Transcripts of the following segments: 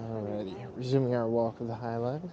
Alrighty, resuming our walk of the High Line.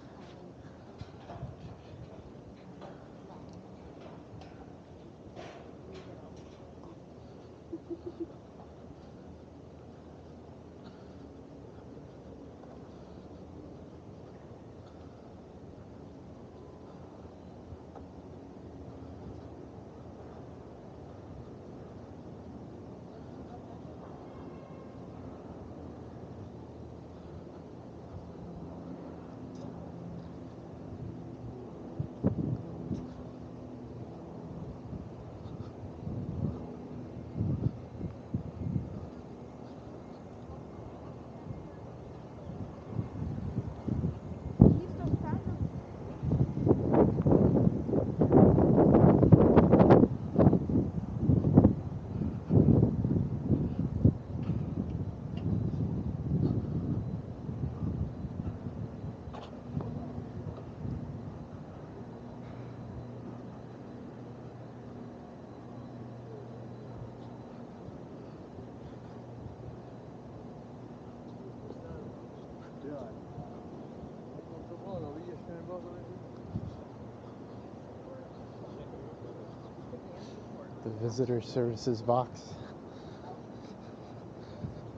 The visitor services box.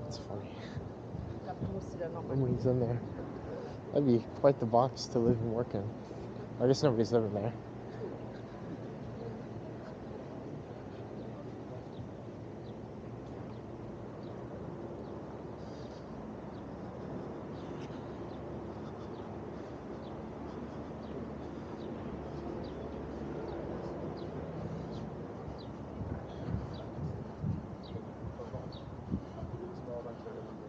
That's funny. Nobody's in there. That'd be quite the box to live and work in. I guess nobody's living there.